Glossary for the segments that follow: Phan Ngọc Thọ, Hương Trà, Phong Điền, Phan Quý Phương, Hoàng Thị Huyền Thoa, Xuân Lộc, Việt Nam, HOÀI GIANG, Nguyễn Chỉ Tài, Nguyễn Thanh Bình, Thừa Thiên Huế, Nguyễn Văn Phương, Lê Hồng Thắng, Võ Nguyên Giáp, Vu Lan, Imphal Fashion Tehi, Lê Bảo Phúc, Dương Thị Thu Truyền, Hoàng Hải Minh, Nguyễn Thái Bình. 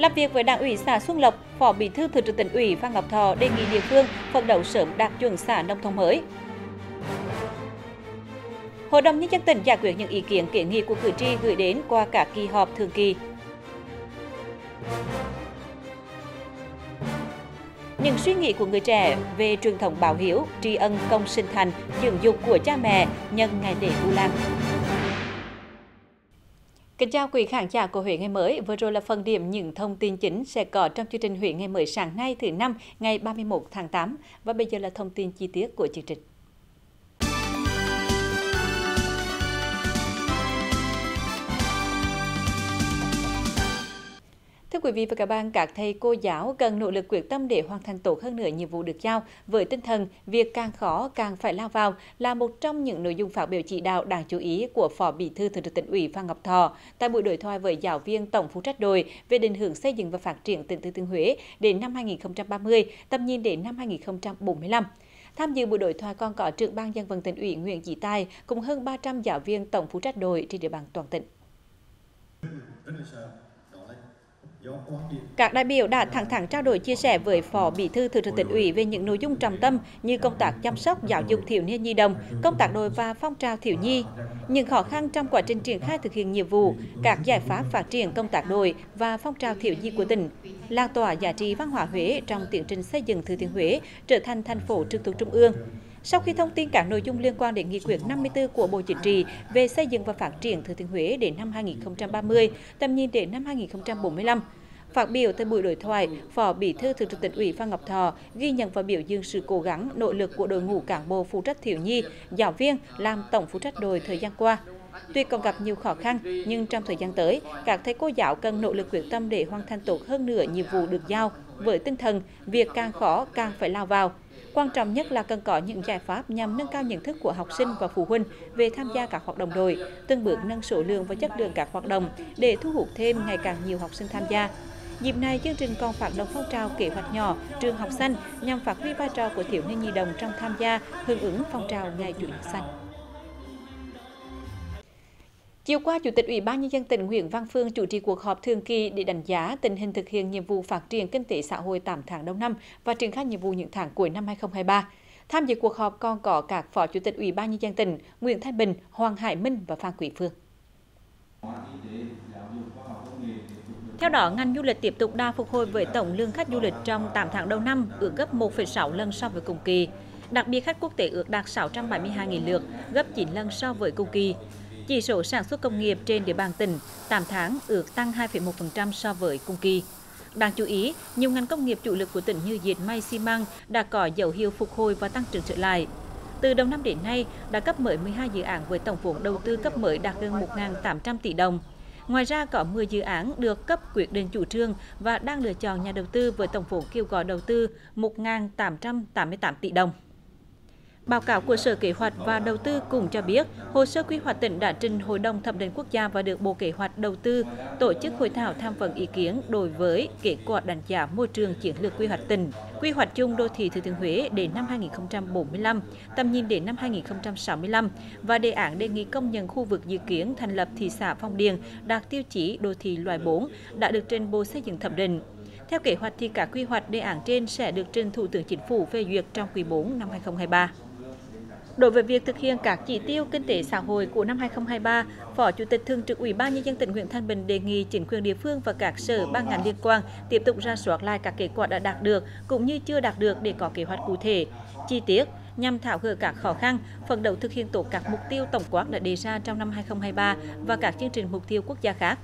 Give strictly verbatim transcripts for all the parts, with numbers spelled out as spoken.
Làm việc với Đảng ủy xã Xuân Lộc, Phó Bí thư Thường trực Tỉnh ủy Phan Ngọc Thọ đề nghị địa phương phấn đấu sớm đạt chuẩn xã nông thôn mới. Hội đồng Nhân dân tỉnh giải quyết những ý kiến kiến nghị của cử tri gửi đến qua các kỳ họp thường kỳ. Những suy nghĩ của người trẻ về truyền thống báo hiếu, tri ân công sinh thành, dưỡng dục của cha mẹ nhân ngày lễ Vu Lan. Kính chào quý khán giả của Huế Ngày Mới. Vừa rồi là phần điểm những thông tin chính sẽ có trong chương trình Huế Ngày Mới sáng nay thứ năm ngày ba mươi mốt tháng tám. Và bây giờ là thông tin chi tiết của chương trình. Thưa quý vị và các bạn, các thầy cô giáo cần nỗ lực quyết tâm để hoàn thành tốt hơn nữa nhiệm vụ được giao với tinh thần việc càng khó càng phải lao vào là một trong những nội dung phát biểu chỉ đạo đáng chú ý của Phó Bí thư Thường trực Tỉnh ủy Phan Ngọc Thọ tại buổi đối thoại với giáo viên tổng phụ trách đội về định hướng xây dựng và phát triển tỉnh Thừa Thiên Huế đến năm hai nghìn không trăm ba mươi, tầm nhìn đến năm hai nghìn không trăm bốn mươi lăm. Tham dự buổi đối thoại còn có trưởng ban dân vận tỉnh ủy Nguyễn Chỉ Tài cùng hơn ba trăm giáo viên tổng phụ trách đội trên địa bàn toàn tỉnh. Các đại biểu đã thẳng thắn trao đổi chia sẻ với Phó Bí thư Thường trực Tỉnh ủy về những nội dung trọng tâm như công tác chăm sóc giáo dục thiếu niên nhi đồng, công tác đội và phong trào thiếu nhi, những khó khăn trong quá trình triển khai thực hiện nhiệm vụ, các giải pháp phát triển công tác đội và phong trào thiếu nhi của tỉnh, lan tỏa giá trị văn hóa Huế trong tiến trình xây dựng Thừa Thiên Huế trở thành thành phố trực thuộc trung ương. Sau khi thông tin các nội dung liên quan đến nghị quyết năm mươi tư của Bộ Chính trị về xây dựng và phát triển Thừa Thiên Huế đến năm hai nghìn không trăm ba mươi, tầm nhìn đến năm hai nghìn không trăm bốn mươi lăm, phát biểu tại buổi đối thoại, Phó Bí thư Thường trực Tỉnh ủy Phan Ngọc Thọ ghi nhận và biểu dương sự cố gắng, nỗ lực của đội ngũ cán bộ phụ trách thiếu nhi, giáo viên làm tổng phụ trách đội thời gian qua. Tuy còn gặp nhiều khó khăn, nhưng trong thời gian tới, các thầy cô giáo cần nỗ lực quyết tâm để hoàn thành tốt hơn nữa nhiệm vụ được giao với tinh thần việc càng khó càng phải lao vào. Quan trọng nhất là cần có những giải pháp nhằm nâng cao nhận thức của học sinh và phụ huynh về tham gia các hoạt động đội, từng bước nâng số lượng và chất lượng các hoạt động để thu hút thêm ngày càng nhiều học sinh tham gia. Dịp này, chương trình còn phát động phong trào kế hoạch nhỏ, trường học xanh nhằm phát huy vai trò của thiếu niên nhi đồng trong tham gia hưởng ứng phong trào Ngày Chủ nhật xanh. Chiều qua, Chủ tịch Ủy ban Nhân dân tỉnh Nguyễn Văn Phương chủ trì cuộc họp thường kỳ để đánh giá tình hình thực hiện nhiệm vụ phát triển kinh tế xã hội tám tháng đầu năm và triển khai nhiệm vụ những tháng cuối năm hai nghìn không trăm hai mươi ba. Tham dự cuộc họp còn có các Phó Chủ tịch Ủy ban Nhân dân tỉnh Nguyễn Thái Bình, Hoàng Hải Minh và Phan Quý Phương. Theo đó, ngành du lịch tiếp tục đà phục hồi với tổng lượng khách du lịch trong tám tháng đầu năm ước gấp một phẩy sáu lần so với cùng kỳ. Đặc biệt, khách quốc tế ước đạt sáu trăm bảy mươi hai nghìn lượt, gấp chín lần so với cùng kỳ. Chỉ số sản xuất công nghiệp trên địa bàn tỉnh tám tháng ước tăng hai phẩy một phần trăm so với cùng kỳ. Đáng chú ý, nhiều ngành công nghiệp chủ lực của tỉnh như dệt may, xi măng đã có dấu hiệu phục hồi và tăng trưởng trở lại. Từ đầu năm đến nay, đã cấp mới mười hai dự án với tổng vốn đầu tư cấp mới đạt gần một nghìn tám trăm tỷ đồng. Ngoài ra, có mười dự án được cấp quyết định chủ trương và đang lựa chọn nhà đầu tư với tổng vốn kêu gọi đầu tư một nghìn tám trăm tám mươi tám tỷ đồng. Báo cáo của Sở Kế hoạch và Đầu tư cũng cho biết, hồ sơ quy hoạch tỉnh đã trình Hội đồng Thẩm định Quốc gia và được Bộ Kế hoạch Đầu tư tổ chức hội thảo tham vấn ý kiến đối với kết quả đánh giá môi trường chiến lược quy hoạch tỉnh, quy hoạch chung đô thị Thừa Thiên Huế đến năm hai nghìn không trăm bốn mươi lăm, tầm nhìn đến năm hai nghìn không trăm sáu mươi lăm và đề án đề nghị công nhận khu vực dự kiến thành lập thị xã Phong Điền đạt tiêu chí đô thị loại bốn đã được trình Bộ Xây dựng thẩm định. Theo kế hoạch thì cả quy hoạch đề án trên sẽ được trình Thủ tướng Chính phủ phê duyệt trong quý bốn năm hai nghìn không trăm hai mươi ba. Đối với việc thực hiện các chỉ tiêu kinh tế xã hội của năm hai nghìn không trăm hai mươi ba, Phó Chủ tịch Thường trực Ủy ban Nhân dân tỉnh Nguyễn Thanh Bình đề nghị chính quyền địa phương và các sở ban ngành liên quan tiếp tục rà soát lại các kết quả đã đạt được cũng như chưa đạt được để có kế hoạch cụ thể, chi tiết nhằm tháo gỡ các khó khăn, phấn đấu thực hiện tốt các mục tiêu tổng quát đã đề ra trong năm hai nghìn không trăm hai mươi ba và các chương trình mục tiêu quốc gia khác.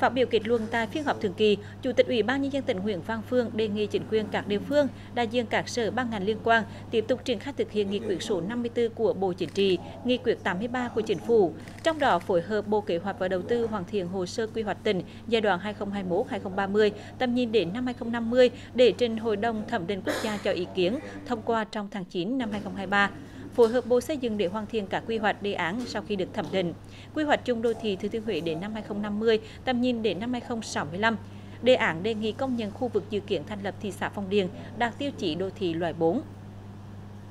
Phát biểu kết luận tại phiên họp thường kỳ, Chủ tịch Ủy ban Nhân dân tỉnh Nguyễn Văn Phương đề nghị chính quyền các địa phương, đại diện các sở ban ngành liên quan tiếp tục triển khai thực hiện nghị quyết số năm mươi tư của Bộ Chính trị, nghị quyết tám mươi ba của Chính phủ, trong đó phối hợp Bộ Kế hoạch và Đầu tư hoàn thiện hồ sơ quy hoạch tỉnh giai đoạn hai nghìn không trăm hai mươi mốt đến hai nghìn không trăm ba mươi, tầm nhìn đến năm hai nghìn không trăm năm mươi để trình Hội đồng Thẩm định Quốc gia cho ý kiến thông qua trong tháng chín năm hai nghìn không trăm hai mươi ba. Phối hợp Bộ Xây dựng để hoàn thiện các quy hoạch đề án sau khi được thẩm định, quy hoạch chung đô thị Thừa Thiên Huế đến năm hai nghìn không trăm năm mươi, tầm nhìn đến năm hai nghìn không trăm sáu mươi lăm, đề án đề nghị công nhận khu vực dự kiến thành lập thị xã Phong Điền đạt tiêu chí đô thị loại bốn.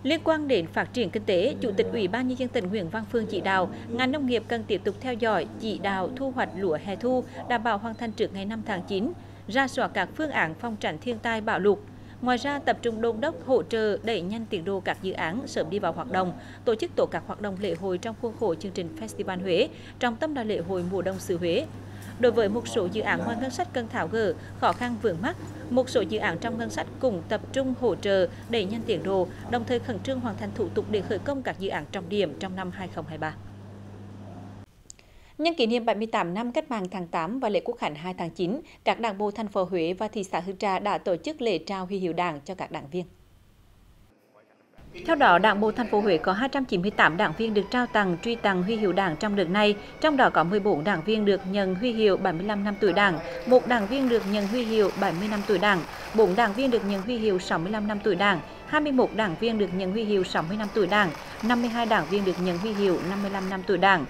Liên quan đến phát triển kinh tế, Chủ tịch Ủy ban Nhân dân tỉnh Nguyễn Văn Phương chỉ đạo ngành nông nghiệp cần tiếp tục theo dõi, chỉ đạo thu hoạch lúa hè thu đảm bảo hoàn thành trước ngày năm tháng chín. ra soát các phương án phòng tránh thiên tai bão lụt. Ngoài ra, tập trung đôn đốc, hỗ trợ, đẩy nhanh tiến độ các dự án sớm đi vào hoạt động, tổ chức tốt các hoạt động lễ hội trong khuôn khổ chương trình Festival Huế, trong tâm là lễ hội mùa đông xứ Huế. Đối với một số dự án ngoài ngân sách cần tháo gỡ khó khăn vướng mắc, một số dự án trong ngân sách cũng tập trung hỗ trợ, đẩy nhanh tiến độ, đồng thời khẩn trương hoàn thành thủ tục để khởi công các dự án trọng điểm trong năm hai không hai ba. Nhân kỷ niệm bảy mươi tám năm Cách mạng tháng tám và lễ Quốc khánh hai tháng chín, các đảng bộ thành phố Huế và thị xã Hương Trà đã tổ chức lễ trao huy hiệu Đảng cho các đảng viên. Theo đó, Đảng bộ thành phố Huế có hai trăm chín mươi tám đảng viên được trao tặng, truy tặng huy hiệu Đảng trong đợt này, trong đó có mười bốn đảng viên được nhận huy hiệu bảy mươi lăm năm tuổi Đảng, một đảng viên được nhận huy hiệu bảy mươi năm tuổi Đảng, bốn đảng viên được nhận huy hiệu sáu mươi lăm năm tuổi Đảng, hai mươi mốt đảng viên được nhận huy hiệu sáu mươi năm tuổi Đảng, năm mươi hai đảng viên được nhận huy hiệu năm mươi lăm năm tuổi Đảng.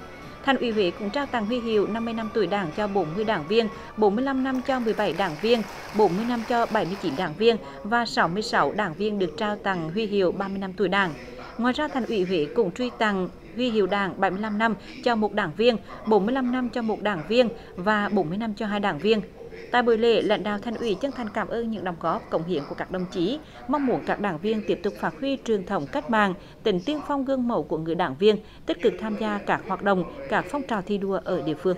Thành ủy Huế cũng trao tặng huy hiệu năm mươi năm tuổi Đảng cho bốn mươi đảng viên, bốn mươi lăm năm cho mười bảy đảng viên, bốn mươi năm cho bảy mươi chín đảng viên và sáu mươi sáu đảng viên được trao tặng huy hiệu ba mươi năm tuổi Đảng. Ngoài ra, Thành ủy Huế cũng truy tặng huy hiệu Đảng bảy mươi lăm năm cho một đảng viên, bốn mươi lăm năm cho một đảng viên và bốn mươi năm cho hai đảng viên. Tại buổi lễ, lãnh đạo Thành ủy chân thành cảm ơn những đóng góp, cống hiến của các đồng chí, mong muốn các đảng viên tiếp tục phát huy truyền thống cách mạng, tình tiên phong gương mẫu của người đảng viên, tích cực tham gia các hoạt động, các phong trào thi đua ở địa phương.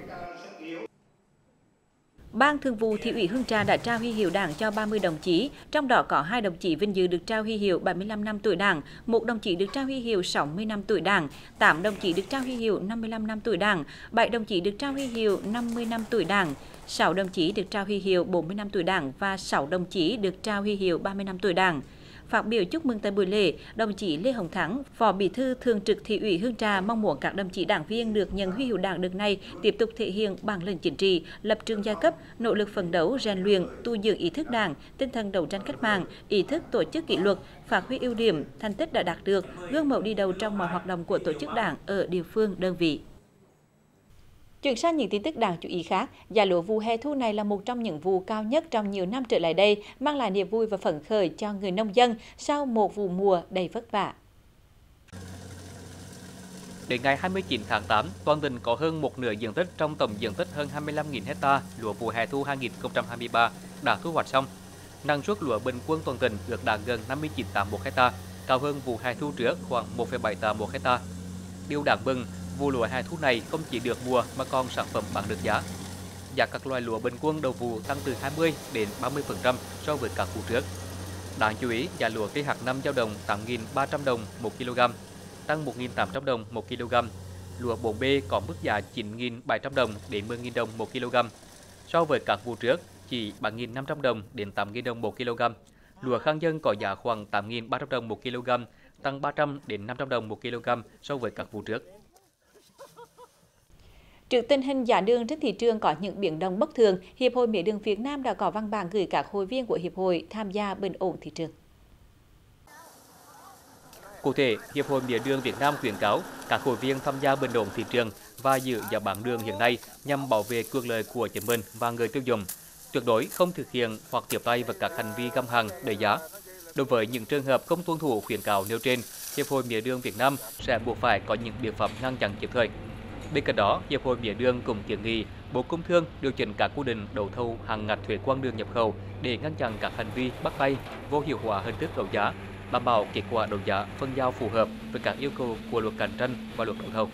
Ban Thường vụ Thị ủy Hương Trà đã trao huy hiệu Đảng cho ba mươi đồng chí, trong đó có hai đồng chí vinh dự được trao huy hiệu bảy mươi lăm năm tuổi Đảng, một đồng chí được trao huy hiệu sáu mươi năm tuổi Đảng, tám đồng chí được trao huy hiệu năm mươi lăm năm tuổi Đảng, bảy đồng chí được trao huy hiệu năm mươi năm tuổi Đảng, sáu đồng chí được trao huy hiệu bốn mươi năm tuổi Đảng và sáu đồng chí được trao huy hiệu ba mươi năm tuổi Đảng. Phát biểu chúc mừng tại buổi lễ, đồng chí Lê Hồng Thắng, Phó Bí thư Thường trực Thị ủy Hương Trà mong muốn các đồng chí đảng viên được nhận huy hiệu Đảng đợt này tiếp tục thể hiện bản lĩnh chính trị, lập trường giai cấp, nỗ lực phấn đấu, rèn luyện, tu dưỡng ý thức Đảng, tinh thần đấu tranh cách mạng, ý thức tổ chức kỷ luật, phát huy ưu điểm, thành tích đã đạt được, gương mẫu đi đầu trong mọi hoạt động của tổ chức Đảng ở địa phương, đơn vị. Chuyển sang những tin tức đáng chú ý khác, giá lúa vụ hè thu này là một trong những vụ cao nhất trong nhiều năm trở lại đây, mang lại niềm vui và phấn khởi cho người nông dân sau một vụ mùa đầy vất vả. Đến ngày hai mươi chín tháng tám, toàn tỉnh có hơn một nửa diện tích trong tổng diện tích hơn hai mươi lăm nghìn ha lúa vụ hè thu hai nghìn không trăm hai mươi ba đã thu hoạch xong. Năng suất lúa bình quân toàn tỉnh được đạt gần năm mươi chín tạ một ha, cao hơn vụ hè thu trước khoảng một phẩy bảy tạ một ha. Điều đáng mừng, vụ lúa hè thu này không chỉ được mùa mà còn sản phẩm bán được giá. Giá các loại lúa bình quân đầu vụ tăng từ hai mươi đến ba mươi phần trăm so với các vụ trước. Đáng chú ý, giá lúa cây hạt năm dao động tám nghìn ba trăm đồng một kg, tăng một nghìn tám trăm đồng một kg. Lúa bốn bê có mức giá chín nghìn bảy trăm đồng đến mười nghìn đồng một kg. So với các vụ trước, chỉ bảy nghìn năm trăm đồng đến tám nghìn đồng một kg. Lúa khang dân có giá khoảng tám nghìn ba trăm đồng một kg, tăng ba trăm đến năm trăm đồng một kg so với các vụ trước. Trước tình hình giá đường trên thị trường có những biến động bất thường, Hiệp hội Mía đường Việt Nam đã có văn bản gửi các hội viên của Hiệp hội tham gia bình ổn thị trường. Cụ thể, Hiệp hội Mía đường Việt Nam khuyến cáo các hội viên tham gia bình ổn thị trường và giữ giá bán đường hiện nay nhằm bảo vệ quyền lợi của chính mình và người tiêu dùng, tuyệt đối không thực hiện hoặc tiếp tay vào các hành vi găm hàng, đẩy giá. Đối với những trường hợp không tuân thủ khuyến cáo nêu trên, Hiệp hội Mía đường Việt Nam sẽ buộc phải có những biện pháp ngăn chặn kịp thời. Bên cạnh đó, Hiệp hội Mía đường cũng kiến nghị Bộ Công Thương điều chỉnh các quy định đấu thầu hàng ngạch thuế quan đường nhập khẩu để ngăn chặn các hành vi bắt tay, vô hiệu hóa hình thức đấu giá, đảm bảo kết quả đấu giá phân giao phù hợp với các yêu cầu của luật cạnh tranh và luật đấu thầu.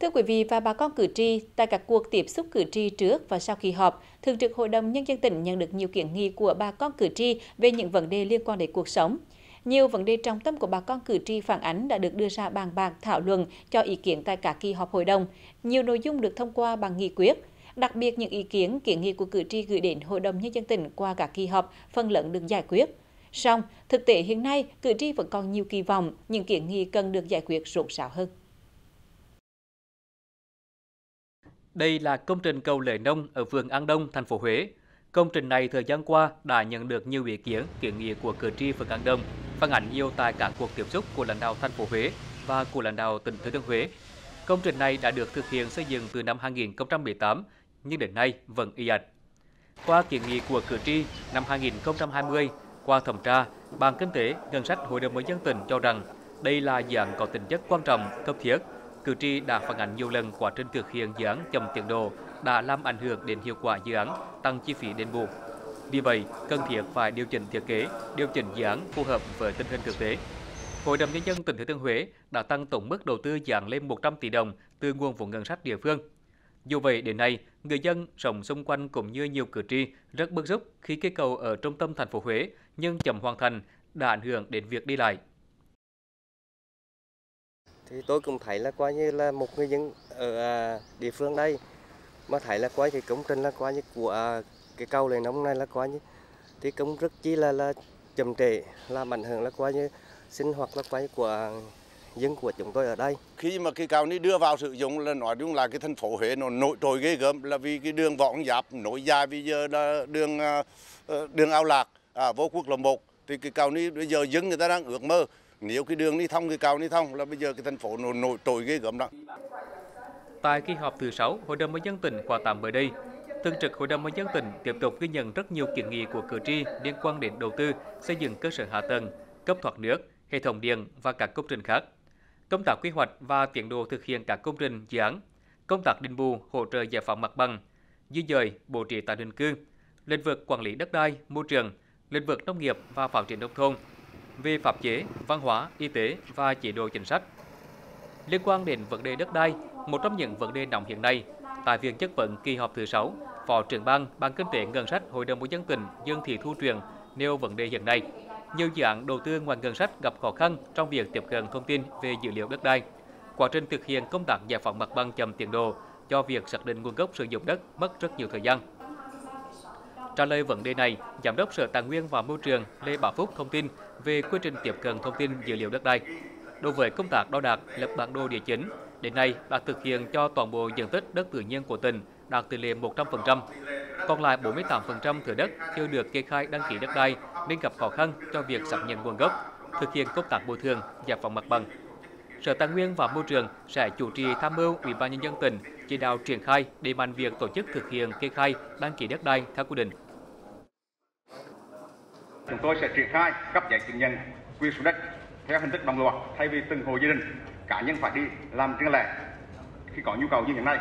Thưa quý vị và bà con cử tri, tại các cuộc tiếp xúc cử tri trước và sau kỳ họp, Thường trực Hội đồng Nhân dân tỉnh nhận được nhiều kiến nghị của bà con cử tri về những vấn đề liên quan đến cuộc sống. Nhiều vấn đề trọng tâm của bà con cử tri phản ánh đã được đưa ra bàn bạc thảo luận cho ý kiến tại các kỳ họp hội đồng. Nhiều nội dung được thông qua bằng nghị quyết. Đặc biệt, những ý kiến, kiến nghị của cử tri gửi đến Hội đồng Nhân dân tỉnh qua các kỳ họp phần lớn được giải quyết. Song, thực tế hiện nay, cử tri vẫn còn nhiều kỳ vọng, những kiến nghị cần được giải quyết rốt ráo hơn. Đây là công trình cầu Lợi Nông ở phường An Đông, thành phố Huế. Công trình này thời gian qua đã nhận được nhiều ý kiến, kiến nghị của cử tri phường An Đông, phản ánh nhiều tại các cuộc tiếp xúc của lãnh đạo thành phố Huế và của lãnh đạo tỉnh Thừa Thiên Huế. Công trình này đã được thực hiện xây dựng từ năm hai nghìn không trăm mười tám nhưng đến nay vẫn y ạch. Qua kiến nghị của cử tri năm hai nghìn không trăm hai mươi, qua thẩm tra, Ban Kinh tế, Ngân sách Hội đồng Nhân dân tỉnh cho rằng đây là dự án có tính chất quan trọng, cấp thiết. Cử tri đã phản ánh nhiều lần quá trình thực hiện dự án chậm tiến độ đã làm ảnh hưởng đến hiệu quả dự án, tăng chi phí đền bù. Vì vậy, cần thiết phải điều chỉnh thiết kế, điều chỉnh dự án phù hợp với tình hình thực tế. Hội đồng Nhân dân tỉnh Thừa Thiên Huế đã tăng tổng mức đầu tư dự án lên một trăm tỷ đồng từ nguồn vốn ngân sách địa phương. Dù vậy, đến nay, người dân sống xung quanh cũng như nhiều cử tri rất bức xúc khi cây cầu ở trung tâm thành phố Huế nhưng chậm hoàn thành đã ảnh hưởng đến việc đi lại. Thì tôi cũng thấy là coi như là một người dân ở địa phương đây mà thấy là coi cái công trình là coi như của cái cầu này nóng này là coi như thì cũng rất chi là là chậm trễ, là ảnh hưởng là coi như sinh hoạt là coi như của dân của chúng tôi ở đây. Khi mà cái cầu này đưa vào sử dụng là nói đúng là cái thành phố Huế nó nổi trội ghê gớm, là vì cái đường Võ Nguyên Giáp nối dài bây giờ là đường đường Ao Lạc à, Vô Quốc Lộ một thì cái cầu này bây giờ dân người ta đang ước mơ. Nếu cái đường đi thông, cái cầu đi thông là bây giờ cái thành phố nó nổi trội ghê gớm đó. Tại kỳ họp thứ sáu Hội đồng Nhân dân tỉnh khóa tám mới đây, Thường trực Hội đồng Nhân dân tỉnh tiếp tục ghi nhận rất nhiều kiến nghị của cử tri liên quan đến đầu tư, xây dựng cơ sở hạ tầng, cấp thoát nước, hệ thống điện và các công trình khác, công tác quy hoạch và tiến độ thực hiện các công trình dự án, công tác đền bù, hỗ trợ giải phóng mặt bằng, di dời, bố trí tái định cư, lĩnh vực quản lý đất đai, môi trường, lĩnh vực nông nghiệp và phát triển nông thôn, về pháp chế, văn hóa, y tế và chế độ chính sách. Liên quan đến vấn đề đất đai, một trong những vấn đề nóng hiện nay, tại phiên chất vấn kỳ họp thứ sáu, Phó trưởng ban Ban Kinh tế Ngân sách Hội đồng Nhân dân tỉnh Dương Thị Thu Truyền nêu vấn đề hiện nay. Nhiều dự án đầu tư ngoài ngân sách gặp khó khăn trong việc tiếp cận thông tin về dữ liệu đất đai. Quá trình thực hiện công tác giải phóng mặt bằng chậm tiến độ, cho việc xác định nguồn gốc sử dụng đất mất rất nhiều thời gian. Trả lời vấn đề này, Giám đốc Sở Tài nguyên và Môi trường Lê Bảo Phúc thông tin về quy trình tiếp cận thông tin dữ liệu đất đai. Đối với công tác đo đạc, lập bản đồ địa chính, đến nay đã thực hiện cho toàn bộ diện tích đất tự nhiên của tỉnh đạt tỷ lệ một trăm phần trăm. Còn lại bốn mươi tám phần trăm thửa đất chưa được kê khai đăng ký đất đai nên gặp khó khăn cho việc xác nhận nguồn gốc, thực hiện công tác bồi thường, giải phóng mặt bằng. Sở Tài nguyên và Môi trường sẽ chủ trì tham mưu Ủy ban Nhân dân tỉnh chỉ đạo triển khai đẩy mạnh việc tổ chức thực hiện kê khai đăng ký đất đai theo quy định. Chúng tôi sẽ triển khai cấp giấy chứng nhận quyền sử dụng đất theo hình thức đồng loạt thay vì từng hộ gia đình cá nhân phải đi làm riêng lẻ khi có nhu cầu như hiện nay.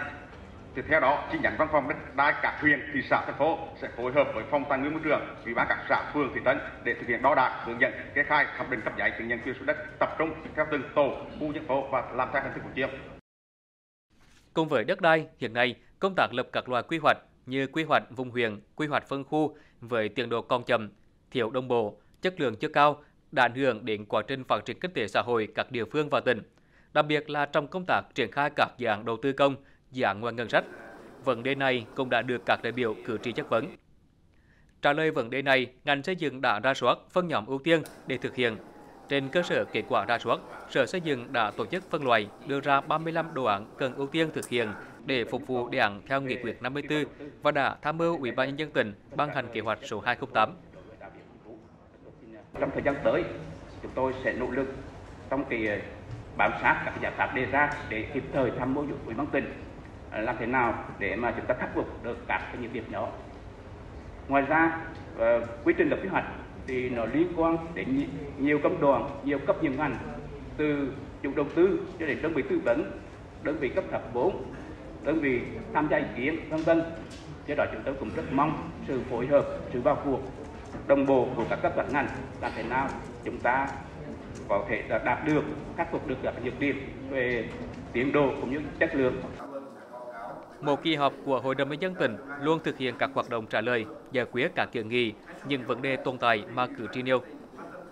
Thì theo đó, chi nhánh văn phòng đất đai các huyện, thị xã, thành phố sẽ phối hợp với Phòng Tài nguyên Môi trường, Ủy ban các xã, phường, thị trấn để thực hiện đo đạc, hướng dẫn, kê khai, thẩm định cấp giấy chứng nhận quyền sử dụng đất tập trung theo từng tổ, khu dân phố và làm theo hình thức của chiêm. Cùng với đất đai, hiện nay công tác lập các loại quy hoạch như quy hoạch vùng huyện, quy hoạch phân khu với tiến độ còn chậm, thiếu đồng bộ, chất lượng chưa cao đã ảnh hưởng đến quá trình phát triển kinh tế xã hội các địa phương và tỉnh. Đặc biệt là trong công tác triển khai các dự án đầu tư công, dự án ngoài ngân sách. Vấn đề này cũng đã được các đại biểu cử tri chất vấn. Trả lời vấn đề này, ngành xây dựng đã ra soát phân nhóm ưu tiên để thực hiện. Trên cơ sở kết quả ra soát, Sở Xây dựng đã tổ chức phân loại đưa ra ba mươi lăm đồ án cần ưu tiên thực hiện để phục vụ đề án theo nghị quyết năm mươi tư và đã tham mưu Ủy ban Nhân dân tỉnh ban hành kế hoạch số hai không tám. Trong thời gian tới, chúng tôi sẽ nỗ lực trong kỳ bám sát các giải pháp đề ra để kịp thời tham mưu Ủy ban tỉnh làm thế nào để mà chúng ta khắc phục được các cái việc nhỏ. Ngoài ra, quy trình lập kế hoạch thì nó liên quan đến nhiều cấp đoàn, nhiều cấp nhiều ngành, từ chủ đầu tư cho đến đơn vị tư vấn, đơn vị cấp thập vốn, đơn vị tham gia ý kiến, vân vân. Do đó chúng tôi cũng rất mong sự phối hợp, sự vào cuộc đồng bộ của các cấp các ngành làm thế nào chúng ta có thể đạt được, khắc phục được các nhược điểm về tiến độ cũng như chất lượng. Một kỳ họp của Hội đồng Nhân dân tỉnh luôn thực hiện các hoạt động trả lời, giải quyết các kiến nghị, những vấn đề tồn tại mà cử tri nêu.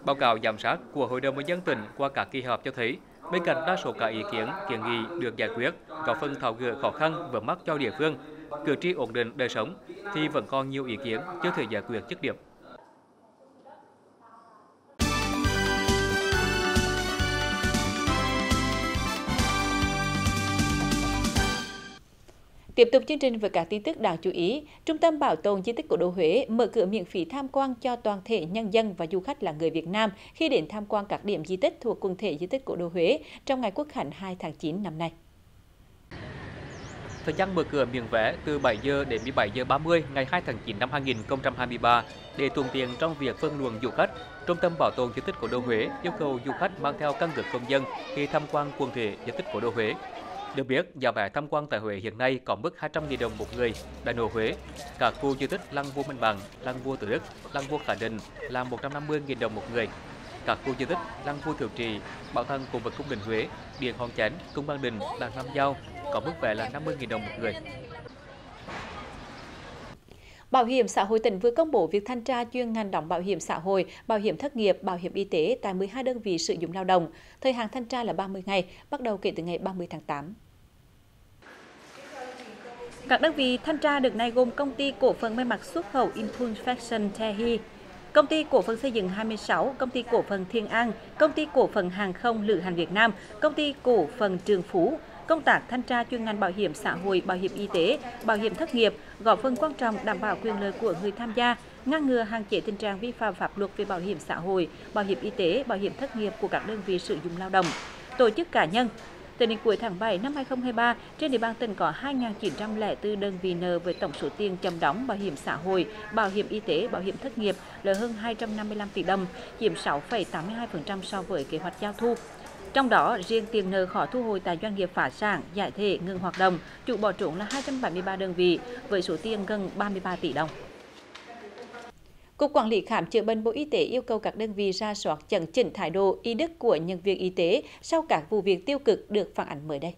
Báo cáo giám sát của Hội đồng Nhân dân tỉnh qua các kỳ họp cho thấy, bên cạnh đa số các ý kiến, kiến nghị được giải quyết, góp phần tháo gỡ khó khăn vướng mắc cho địa phương, cử tri ổn định đời sống, thì vẫn còn nhiều ý kiến chưa thể giải quyết dứt điểm. Tiếp tục chương trình với các tin tức đáng chú ý, Trung tâm Bảo tồn Di tích Cố đô Huế mở cửa miễn phí tham quan cho toàn thể nhân dân và du khách là người Việt Nam khi đến tham quan các điểm di tích thuộc quần thể Di tích Cố đô Huế trong ngày Quốc khánh hai tháng chín năm nay. Thời gian mở cửa miễn vé từ bảy giờ đến mười bảy giờ ba mươi ngày hai tháng chín năm hai nghìn không trăm hai mươi ba. Để thuận tiện trong việc phân luồng du khách, Trung tâm Bảo tồn Di tích Cố đô Huế yêu cầu du khách mang theo căn cước công dân khi tham quan quần thể Di tích Cố đô Huế. Được biết, giá vé tham quan tại Huế hiện nay có mức hai trăm nghìn đồng một người. Đại nội Huế, các khu di tích Lăng Vua Minh Bằng, Lăng Vua Tự Đức, Lăng Vua Khải Định là một trăm năm mươi nghìn đồng một người. Các khu di tích Lăng Vua Thiệu Trì, Bảo tàng Cổ vật Cung đình Huế, Điện Hòn Chén, Cung Văn Đình, Làng Nam Giao có mức vé là năm mươi nghìn đồng một người. Bảo hiểm xã hội tỉnh vừa công bố việc thanh tra chuyên ngành đóng bảo hiểm xã hội, bảo hiểm thất nghiệp, bảo hiểm y tế tại mười hai đơn vị sử dụng lao động. Thời hạn thanh tra là ba mươi ngày, bắt đầu kể từ ngày ba mươi tháng tám. Các đơn vị thanh tra đợt này gồm Công ty Cổ phần May mặc Xuất khẩu Imphal Fashion Tehi, Công ty Cổ phần Xây dựng hai mươi sáu, Công ty Cổ phần Thiên An, Công ty Cổ phần Hàng không Lữ hành Việt Nam, Công ty Cổ phần Trường Phú. Công tác thanh tra chuyên ngành bảo hiểm xã hội, bảo hiểm y tế, bảo hiểm thất nghiệp góp phần quan trọng đảm bảo quyền lợi của người tham gia, ngăn ngừa hạn chế tình trạng vi phạm pháp luật về bảo hiểm xã hội, bảo hiểm y tế, bảo hiểm thất nghiệp của các đơn vị sử dụng lao động, tổ chức cá nhân. Tính đến cuối tháng bảy năm hai nghìn không trăm hai mươi ba, trên địa bàn tỉnh có hai nghìn chín trăm lẻ tư đơn vị nợ với tổng số tiền chậm đóng bảo hiểm xã hội, bảo hiểm y tế, bảo hiểm thất nghiệp là hơn hai trăm năm mươi lăm tỷ đồng, chiếm sáu phẩy tám mươi hai phần trăm so với kế hoạch giao thu. Trong đó, riêng tiền nợ khó thu hồi tại doanh nghiệp phá sản, giải thể, ngừng hoạt động, chủ bỏ trốn là hai trăm bảy mươi ba đơn vị với số tiền gần ba mươi ba tỷ đồng. Cục Quản lý Khám chữa bệnh Bộ Y tế yêu cầu các đơn vị ra soát chấn chỉnh thái độ, y đức của nhân viên y tế sau các vụ việc tiêu cực được phản ánh mới đây.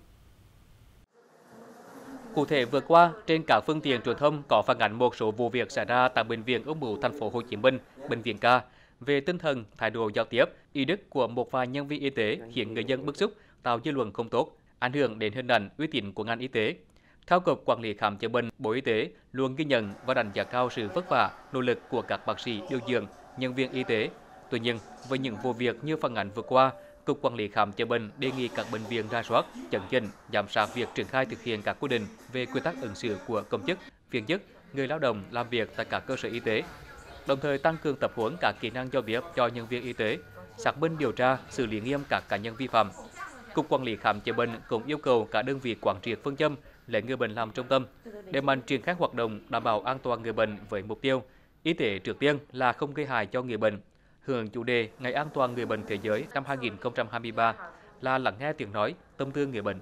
Cụ thể, vừa qua, trên các phương tiện truyền thông có phản ánh một số vụ việc xảy ra tại Bệnh viện Ung bướu Thành phố Hồ Chí Minh, Bệnh viện Ca. Về tinh thần, thái độ giao tiếp, y đức của một vài nhân viên y tế khiến người dân bức xúc, tạo dư luận không tốt, ảnh hưởng đến hình ảnh, uy tín của ngành y tế. Theo Cục Quản lý Khám chữa bệnh, Bộ Y tế luôn ghi nhận và đánh giá cao sự vất vả, nỗ lực của các bác sĩ, điều dưỡng, nhân viên y tế. Tuy nhiên, với những vụ việc như phản ánh vừa qua, Cục Quản lý Khám chữa bệnh đề nghị các bệnh viện ra soát, chấn chỉnh, giám sát việc triển khai thực hiện các quy định về quy tắc ứng xử của công chức, viên chức, người lao động làm việc tại các cơ sở y tế. Đồng thời tăng cường tập huấn các kỹ năng giao tiếp cho nhân viên y tế, xác minh điều tra, xử lý nghiêm các cá nhân vi phạm. Cục Quản lý Khám chữa bệnh cũng yêu cầu các đơn vị quán triệt phương châm lấy người bệnh làm trung tâm, đẩy mạnh triển khai hoạt động đảm bảo an toàn người bệnh với mục tiêu y tế trước tiên là không gây hại cho người bệnh. Hưởng ứng chủ đề Ngày An toàn người bệnh thế giới năm hai nghìn không trăm hai mươi ba là lắng nghe tiếng nói, tâm tư người bệnh.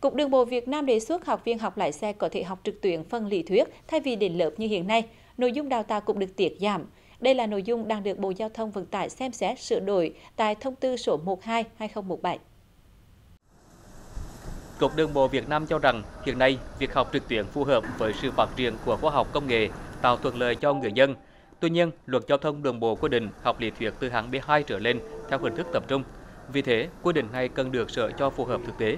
Cục Đường bộ Việt Nam đề xuất học viên học lái xe có thể học trực tuyến phần lý thuyết thay vì đến lớp như hiện nay. Nội dung đào tạo cũng được tiết giảm. Đây là nội dung đang được Bộ Giao thông Vận tải xem xét sửa đổi tại Thông tư số mười hai trên hai nghìn không trăm mười bảy. Cục Đường bộ Việt Nam cho rằng hiện nay việc học trực tuyến phù hợp với sự phát triển của khoa học công nghệ, tạo thuận lợi cho người dân. Tuy nhiên, Luật Giao thông Đường bộ quy định học lý thuyết từ hạng B hai trở lên theo hình thức tập trung. Vì thế, quy định này cần được sửa cho phù hợp thực tế.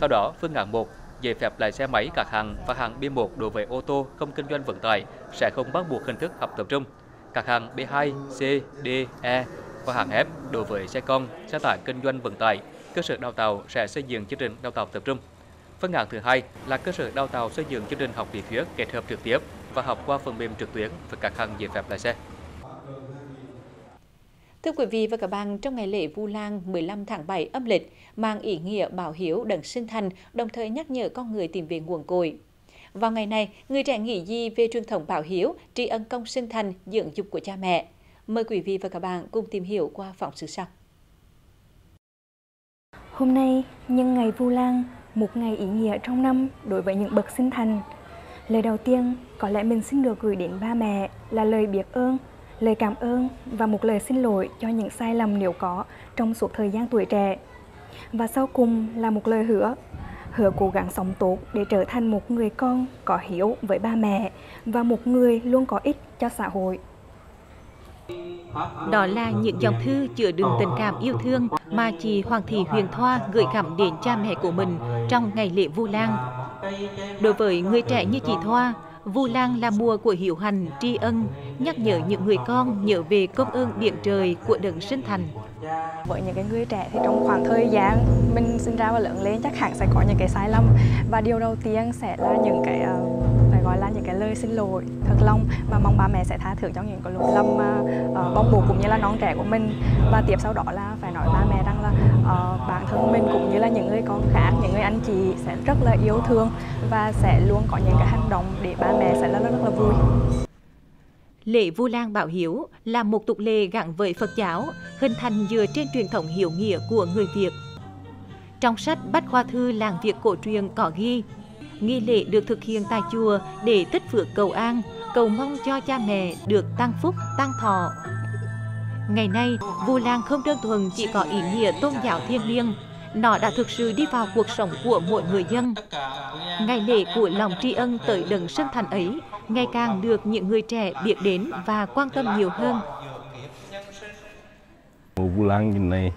Theo đó, phương án một, giấy phép lái xe máy các hạng và hạng B một đối với ô tô không kinh doanh vận tải sẽ không bắt buộc hình thức học tập trung. Các hạng B hai, C, D, E và hạng F đối với xe con, xe tải kinh doanh vận tải, cơ sở đào tạo sẽ xây dựng chương trình đào tạo tập trung. Phương án thứ hai là cơ sở đào tạo xây dựng chương trình học lý thuyết kết hợp trực tiếp và học qua phần mềm trực tuyến với các hạng giấy phép lái xe. Thưa quý vị và các bạn, trong ngày lễ Vu Lan mười lăm tháng bảy âm lịch mang ý nghĩa báo hiếu đấng sinh thành, đồng thời nhắc nhở con người tìm về nguồn cội. Vào ngày này, người trẻ nghĩ gì về truyền thống báo hiếu, tri ân công sinh thành, dưỡng dục của cha mẹ? Mời quý vị và các bạn cùng tìm hiểu qua phóng sự sau. Hôm nay, nhân ngày Vu Lan, một ngày ý nghĩa trong năm đối với những bậc sinh thành. Lời đầu tiên, có lẽ mình xin được gửi đến ba mẹ là lời biết ơn, lời cảm ơn và một lời xin lỗi cho những sai lầm nếu có trong suốt thời gian tuổi trẻ. Và sau cùng là một lời hứa, hứa cố gắng sống tốt để trở thành một người con có hiếu với ba mẹ và một người luôn có ích cho xã hội. Đó là những dòng thư chứa đựng tình cảm yêu thương mà chị Hoàng Thị Huyền Thoa gửi gắm đến cha mẹ của mình trong ngày lễ Vu Lan. Đối với người trẻ như chị Thoa, Vu Lan là mùa của hiếu hành, tri ân, nhắc nhở những người con nhớ về công ơn biển trời của đấng sinh thành. Với những cái người trẻ thì trong khoảng thời gian mình sinh ra và lớn lên chắc hẳn sẽ có những cái sai lầm, và điều đầu tiên sẽ là những cái phải gọi là những cái lời xin lỗi thật lòng và mong ba mẹ sẽ tha thứ cho những cái lỗi lầm mà bong bột cũng như là non trẻ của mình. Và tiếp sau đó là phải nói ba mẹ rằng là uh, bản thân mình cũng như là những người con khác, những người anh chị sẽ rất là yêu thương và sẽ luôn có những cái hành động để ba mẹ sẽ rất, rất là vui. Lễ Vu Lan Báo Hiếu là một tục lệ gắn với Phật giáo, hình thành dựa trên truyền thống hiếu nghĩa của người Việt. Trong sách Bách Khoa Thư Làng Việt Cổ Truyền có ghi, nghi lễ được thực hiện tại chùa để tích phước cầu an, cầu mong cho cha mẹ được tăng phúc, tăng thọ. Ngày nay, Vu Lan không đơn thuần chỉ có ý nghĩa tôn giáo thiêng liêng, nó đã thực sự đi vào cuộc sống của mỗi người dân. Ngày lễ của lòng tri ân tới đấng sinh thành ấy ngày càng được những người trẻ biết đến và quan tâm nhiều hơn. Vu Lan này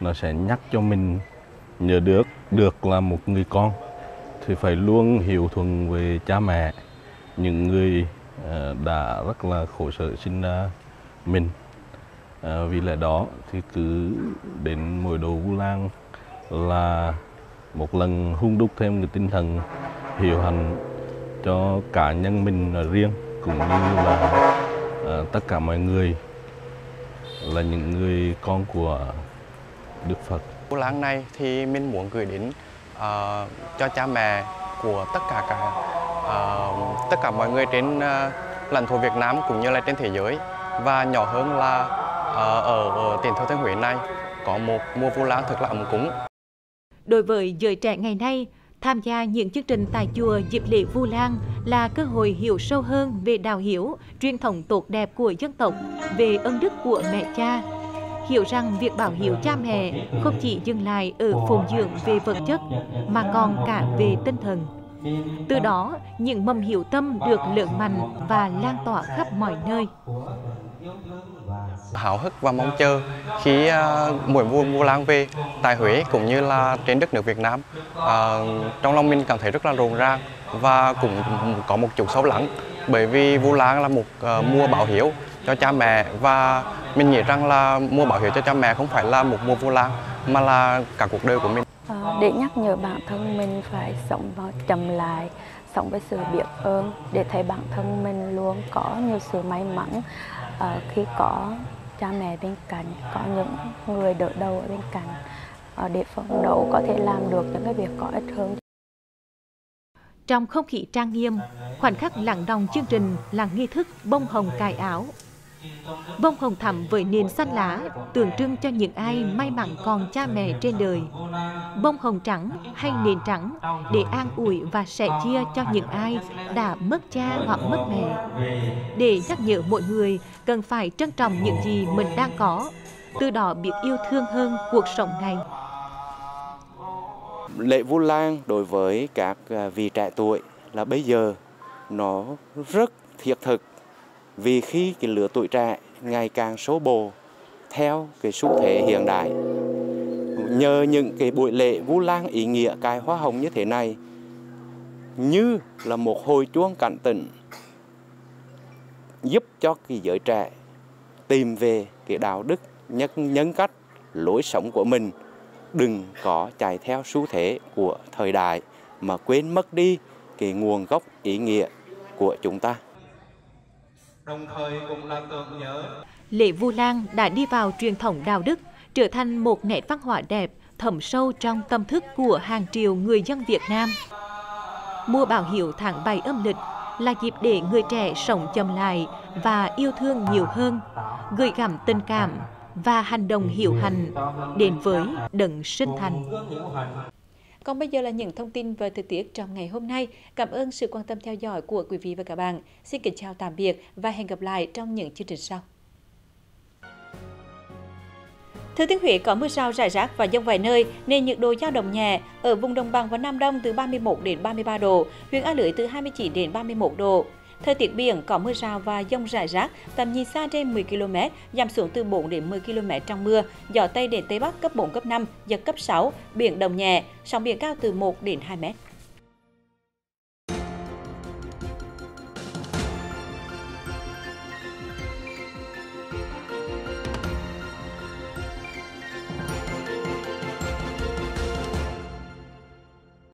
nó sẽ nhắc cho mình nhớ được được là một người con thì phải luôn hiếu thuận về cha mẹ, những người đã rất là khổ sở sinh ra mình. Vì lẽ đó thì cứ đến mỗi độ Vu Lan là một lần hung đúc thêm cái tinh thần hiểu hành cho cá nhân mình riêng cũng như là uh, tất cả mọi người là những người con của Đức Phật. Vu Lan này thì mình muốn gửi đến uh, cho cha mẹ của tất cả cả uh, tất cả mọi người trên uh, lãnh thổ Việt Nam cũng như là trên thế giới, và nhỏ hơn là uh, ở, ở tỉnh Thừa Thiên Huế này có một mùa Vu Lan thật là ấm cúng. Đối với giới trẻ ngày nay, tham gia những chương trình tại chùa dịp lễ Vu Lan là cơ hội hiểu sâu hơn về đạo hiếu, truyền thống tốt đẹp của dân tộc, về ân đức của mẹ cha. Hiểu rằng việc báo hiếu cha mẹ không chỉ dừng lại ở phụng dưỡng về vật chất mà còn cả về tinh thần. Từ đó, những mầm hiếu tâm được lớn mạnh và lan tỏa khắp mọi nơi. Háo hức và mong chờ khi uh, mỗi mùa Vu Lan về tại Huế cũng như là trên đất nước Việt Nam, uh, trong lòng mình cảm thấy rất là rộn ràng và cũng có một chút sâu lắng, bởi vì Vu Lan là một uh, mùa báo hiếu cho cha mẹ, và mình nghĩ rằng là mùa báo hiếu cho cha mẹ không phải là một mùa Vu Lan mà là cả cuộc đời của mình. Để nhắc nhở bản thân mình phải sống và trầm lại, sống với sự biết ơn để thấy bản thân mình luôn có nhiều sự may mắn à, khi có cha mẹ bên cạnh, có những người đỡ đầu ở bên cạnh à, để phấn đấu có thể làm được những cái việc có ích hơn. Trong không khí trang nghiêm, khoảnh khắc lắng đọng chương trình là nghi thức bông hồng cài áo. Bông hồng thắm với nền xanh lá tượng trưng cho những ai may mắn còn cha mẹ trên đời. Bông hồng trắng hay nền trắng để an ủi và sẻ chia cho những ai đã mất cha hoặc mất mẹ. Để nhắc nhở mọi người cần phải trân trọng những gì mình đang có, từ đó biết yêu thương hơn cuộc sống này. Lễ Vu Lan đối với các vị trẻ tuổi là bây giờ nó rất thiết thực. Vì khi cái lứa tuổi trẻ ngày càng xô bồ theo cái xu thế hiện đại, nhờ những cái buổi lễ Vu Lan ý nghĩa cài hoa hồng như thế này, như là một hồi chuông cảnh tỉnh giúp cho cái giới trẻ tìm về cái đạo đức, nhân, nhân cách, lối sống của mình, đừng có chạy theo xu thế của thời đại mà quên mất đi cái nguồn gốc ý nghĩa của chúng ta. Đồng thời cũng là tưởng nhớ. Lễ Vu Lan đã đi vào truyền thống đạo đức, trở thành một nét văn hóa đẹp thẩm sâu trong tâm thức của hàng triệu người dân Việt Nam. Mùa báo hiếu tháng bảy âm lịch là dịp để người trẻ sống chậm lại và yêu thương nhiều hơn, gửi gắm tình cảm và hành động hiếu hành đến với đấng sinh thành. Còn bây giờ là những thông tin về thời tiết trong ngày hôm nay. Cảm ơn sự quan tâm theo dõi của quý vị và các bạn. Xin kính chào tạm biệt và hẹn gặp lại trong những chương trình sau. Thừa Thiên Huế có mưa rào rải rác và dông vài nơi nên nhiệt độ dao động nhẹ, ở vùng đồng bằng và Nam Đông từ ba mươi mốt đến ba mươi ba độ, huyện A Lưới từ hai mươi chín đến ba mươi mốt độ. Thời tiết biển có mưa rào và dông rải rác, tầm nhìn xa trên mười ki lô mét, giảm xuống từ bốn đến mười ki lô mét trong mưa, gió Tây đến Tây Bắc cấp bốn, cấp năm, giật cấp sáu, biển động nhẹ, sóng biển cao từ một đến hai mét.